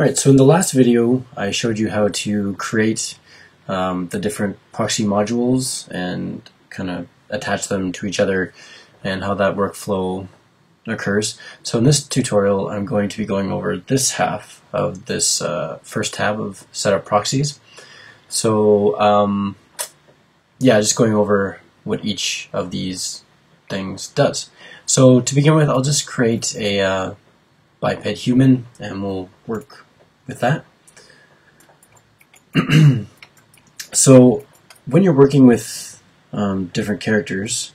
Alright, so in the last video I showed you how to create the different proxy modules and kind of attach them to each other and how that workflow occurs. So in this tutorial I'm going to be going over this half of this first tab of setup proxies. So yeah, just going over what each of these things does. So to begin with, I'll just create a biped human and we'll work with that. So when you're working with different characters,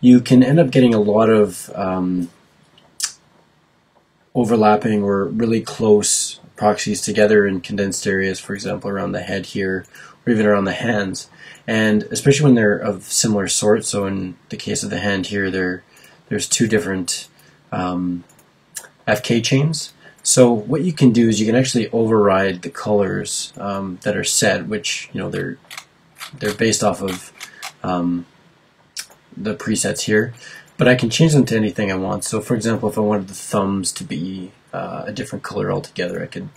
you can end up getting a lot of overlapping or really close proxies together in condensed areas, for example around the head here, or even around the hands, and especially when they're of similar sort. So in the case of the hand here, there's two different FK chains. So what you can do is you can actually override the colors that are set, which, you know, they're based off of the presets here, but I can change them to anything I want. So for example, if I wanted the thumbs to be a different color altogether, I could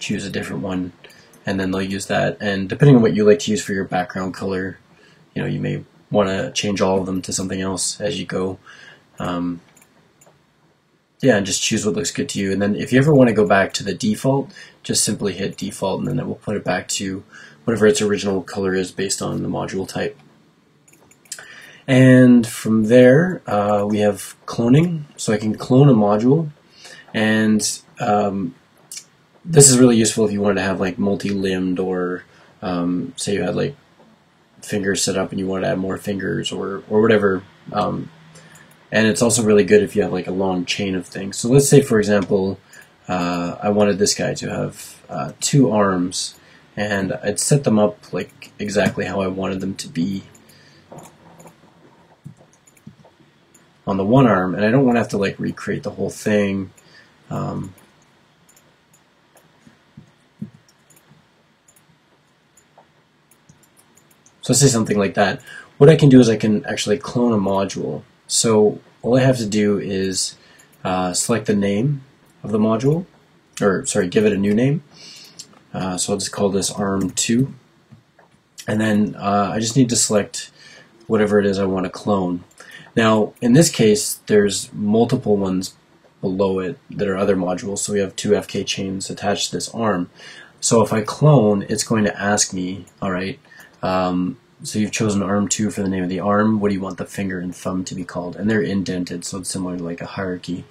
choose a different one and then they'll use that. And depending on what you like to use for your background color, you know, you may want to change all of them to something else as you go. Yeah, and just choose what looks good to you. And then if you ever want to go back to the default, just simply hit default and then it will put it back to whatever its original color is based on the module type. And from there, we have cloning. So I can clone a module, and this is really useful if you wanted to have like multi-limbed, or say you had like fingers set up and you wanted to add more fingers, or whatever. And it's also really good if you have like a long chain of things. So let's say, for example, I wanted this guy to have two arms, and I'd set them up like exactly how I wanted them to be on the one arm, and I don't want to have to like recreate the whole thing. So let's say something like that. What I can do is I can actually clone a module. So all I have to do is select the name of the module, or sorry, give it a new name. So I'll just call this arm2, and then I just need to select whatever it is I want to clone. Now in this case, there's multiple ones below it that are other modules, so we have two FK chains attached to this arm. So if I clone, it's going to ask me, alright, so you've chosen arm2 for the name of the arm. What do you want the finger and thumb to be called? And they're indented, so it's similar to like a hierarchy.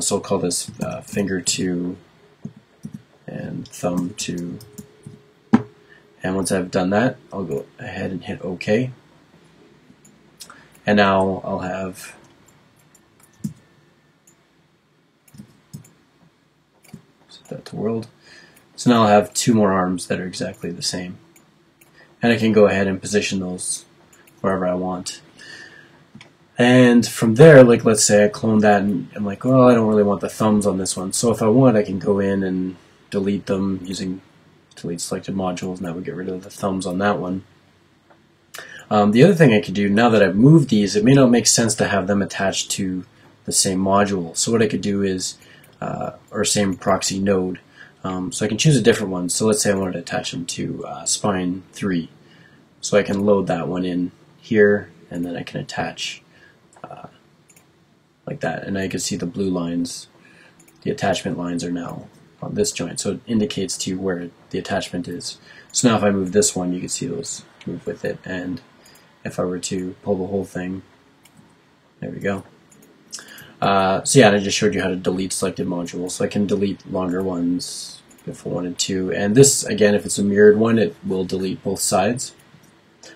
So I'll call this finger2 and thumb2. And once I've done that, I'll go ahead and hit OK. And now I'll have set that to world. So now I'll have two more arms that are exactly the same. And I can go ahead and position those wherever I want. And from there, like let's say I clone that and I'm like, well, I don't really want the thumbs on this one. So if I want, I can go in and delete them using delete selected modules, and that would get rid of the thumbs on that one. The other thing I could do, now that I've moved these, it may not make sense to have them attached to the same module. So what I could do is, or same proxy node. So I can choose a different one. So let's say I wanted to attach them to spine 3. So I can load that one in here, and then I can attach like that. And I can see the blue lines, the attachment lines are now on this joint. So it indicates to you where the attachment is. So now if I move this one, you can see those move with it. And if I were to pull the whole thing, there we go. So yeah, and I just showed you how to delete selected modules. So I can delete longer ones if I wanted to, and this, again, if it's a mirrored one, it will delete both sides.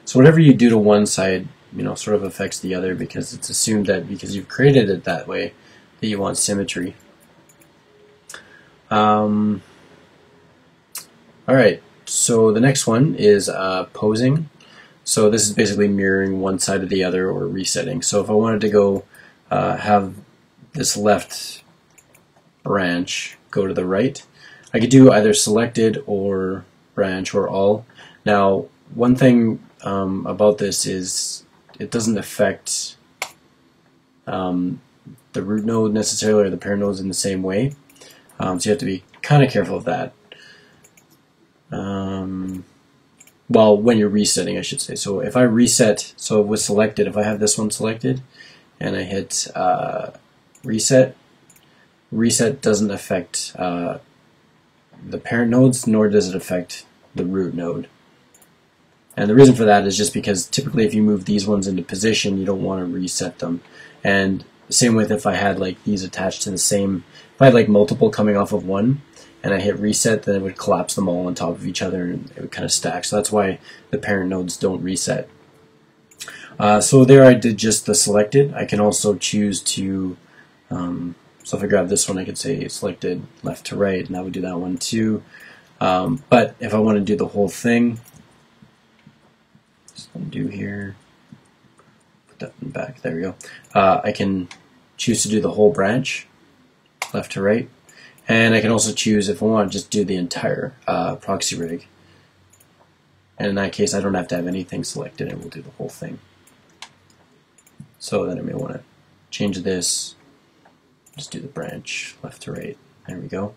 So whatever you do to one side, you know, sort of affects the other, because it's assumed that because you've created it that way that you want symmetry. Alright, so the next one is posing. So this is basically mirroring one side of the other, or resetting. So if I wanted to go have this left branch go to the right, I could do either selected or branch or all. Now, one thing about this is it doesn't affect the root node necessarily, or the parent nodes in the same way. So you have to be kind of careful of that. Well, when you're resetting, I should say. So if I reset, so it was selected, if I have this one selected and I hit reset, reset doesn't affect the parent nodes, nor does it affect the root node. And the reason for that is just because typically if you move these ones into position, you don't want to reset them. And same with if I had like these attached to the same, if I had like multiple coming off of one and I hit reset, then it would collapse them all on top of each other and it would kind of stack. So that's why the parent nodes don't reset. So there I did just the selected. I can also choose to, so if I grab this one, I could say selected left to right, and that would do that one too. But if I want to do the whole thing, just undo here, put that one back, there we go. I can choose to do the whole branch, left to right, and I can also choose, if I want, just do the entire proxy rig. And in that case, I don't have to have anything selected, and we'll do the whole thing. So then I may want to change this, just do the branch, left to right, there we go.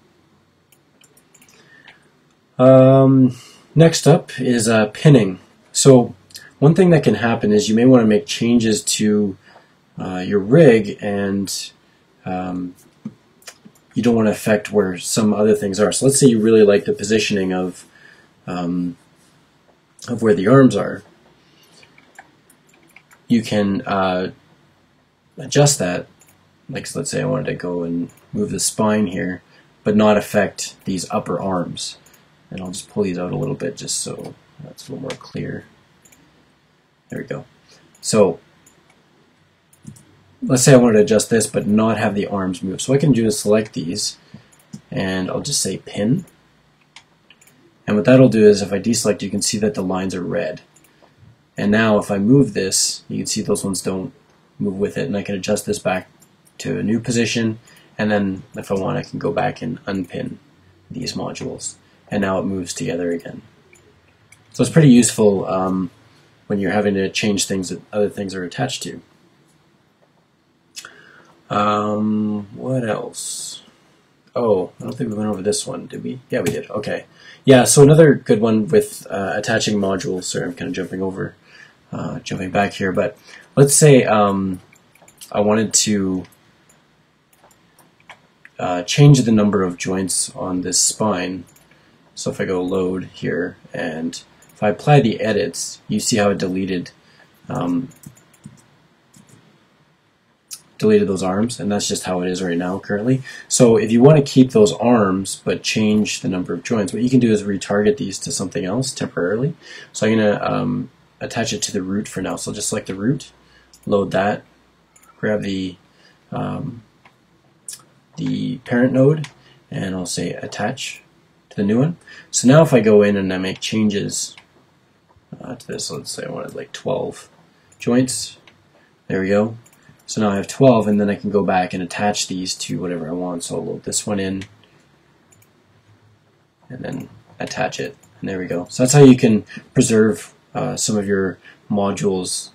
Next up is pinning. So one thing that can happen is you may want to make changes to your rig, and you don't want to affect where some other things are. So let's say you really like the positioning of where the arms are. You can adjust that. Like, so let's say I wanted to go and move the spine here, but not affect these upper arms. And I'll just pull these out a little bit just so that's a little more clear. There we go. So let's say I wanted to adjust this but not have the arms move. So what I can do is select these and I'll just say pin. And what that'll do is if I deselect, you can see that the lines are red. And now if I move this, you can see those ones don't move with it, and I can adjust this back to a new position, and then if I want I can go back and unpin these modules, and now it moves together again. So it's pretty useful when you're having to change things that other things are attached to. What else? Oh, I don't think we went over this one, did we? Yeah, we did. Okay. Yeah, so another good one with attaching modules. Sorry, I'm kind of jumping back here, but let's say I wanted to change the number of joints on this spine. So if I go load here, and if I apply the edits, you see how it deleted those arms, and that's just how it is right now currently. So if you want to keep those arms but change the number of joints, what you can do is retarget these to something else temporarily. So I'm going to attach it to the root for now. So I'll just select the root, load that, grab the parent node, and I'll say attach the new one. So now if I go in and I make changes to this, let's say I wanted like 12 joints, there we go. So now I have 12, and then I can go back and attach these to whatever I want. So I'll load this one in and then attach it, and there we go. So that's how you can preserve some of your modules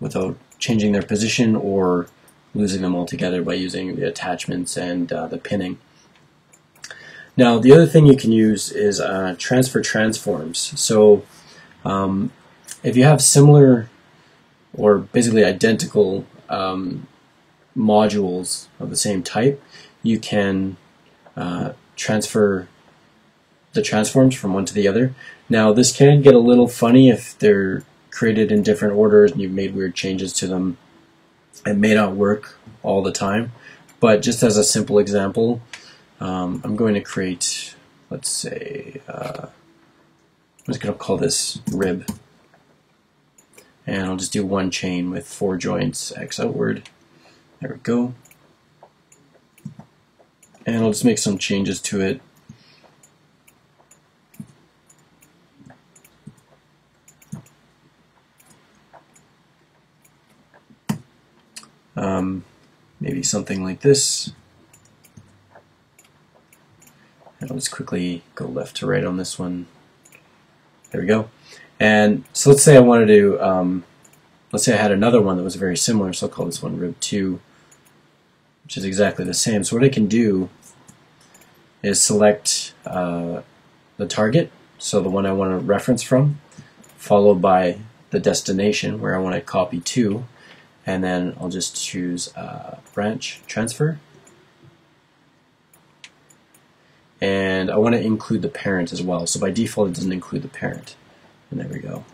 without changing their position or losing them altogether by using the attachments and the pinning. Now, the other thing you can use is transfer transforms. So if you have similar or basically identical modules of the same type, you can transfer the transforms from one to the other. Now, this can get a little funny if they're created in different orders and you've made weird changes to them. It may not work all the time, but just as a simple example, I'm going to create, let's say, I'm just going to call this rib, and I'll just do one chain with 4 joints, X outward, there we go, and I'll just make some changes to it. Maybe something like this. And I'll just quickly go left to right on this one. There we go. And so let's say I wanted to, let's say I had another one that was very similar, so I'll call this one Rib 2, which is exactly the same. So what I can do is select the target, so the one I want to reference from, followed by the destination where I want to copy to, and then I'll just choose branch transfer. And I want to include the parent as well, so by default it doesn't include the parent. And there we go.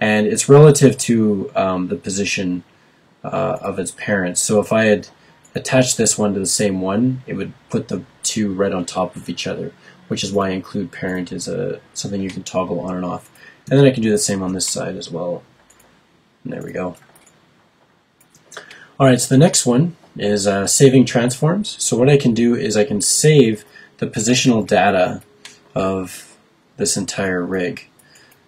And it's relative to the position of its parent. So if I had attached this one to the same one, it would put the two right on top of each other, which is why include parent is something you can toggle on and off. And then I can do the same on this side as well. And there we go. Alright, so the next one is saving transforms. So what I can do is I can save the positional data of this entire rig,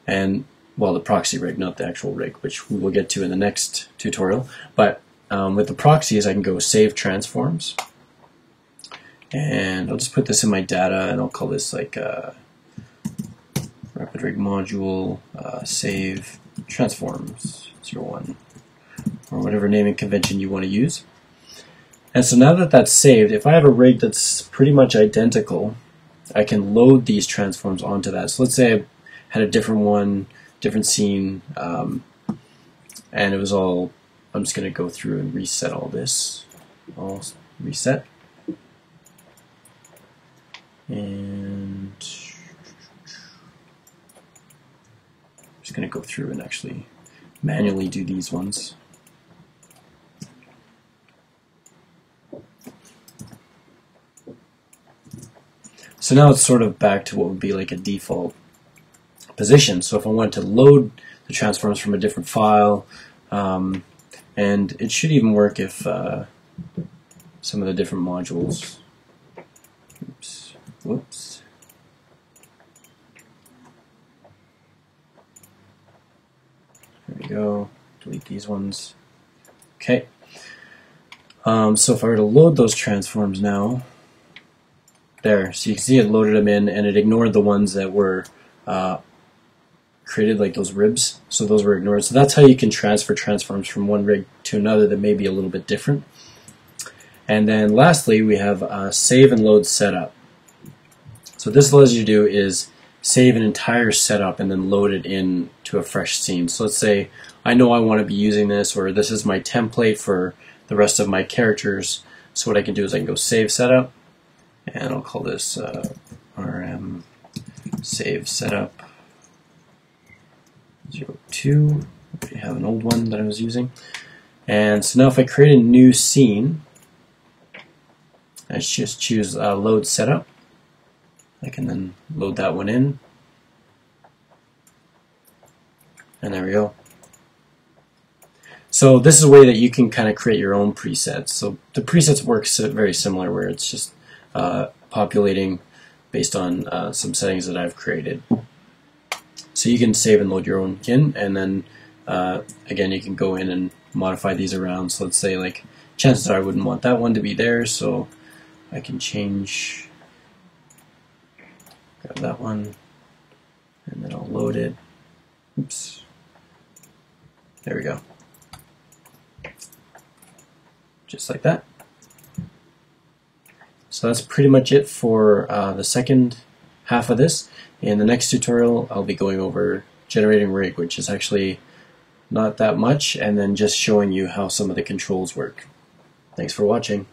and well, the proxy rig, not the actual rig, which we will get to in the next tutorial. But with the proxies, I can go save transforms, and I'll just put this in my data, and I'll call this like Rapid Rig Module save transforms 01, or whatever naming convention you want to use. And so now that that's saved, if I have a rig that's pretty much identical, I can load these transforms onto that. So let's say I had a different one, different scene, and it was all, I'm just going to go through and reset all this. I'll reset. And I'm just going to go through and actually manually do these ones. So now it's sort of back to what would be like a default position. So if I wanted to load the transforms from a different file, and it should even work if some of the different modules, whoops, there we go, delete these ones, okay. So if I were to load those transforms now, there, so you can see it loaded them in, and it ignored the ones that were created, like those ribs, so those were ignored. So that's how you can transfer transforms from one rig to another that may be a little bit different. And then lastly we have save and load setup. So this allows you to do is save an entire setup and then load it in to a fresh scene. So let's say I know I want to be using this, or this is my template for the rest of my characters. So what I can do is I can go save setup, and I'll call this RM save setup 02, if you have an old one that I was using. And so now if I create a new scene, I just choose load setup. I can then load that one in. And there we go. So this is a way that you can kind of create your own presets. So the presets work very similar, where it's just populating based on some settings that I've created. So you can save and load your own in, and then again you can go in and modify these around. So let's say, like, chances are I wouldn't want that one to be there, so I can change, grab that one, and then I'll load it. Oops. There we go. Just like that. So that's pretty much it for the second half of this. In the next tutorial, I'll be going over generating rig, which is actually not that much, and then just showing you how some of the controls work. Thanks for watching.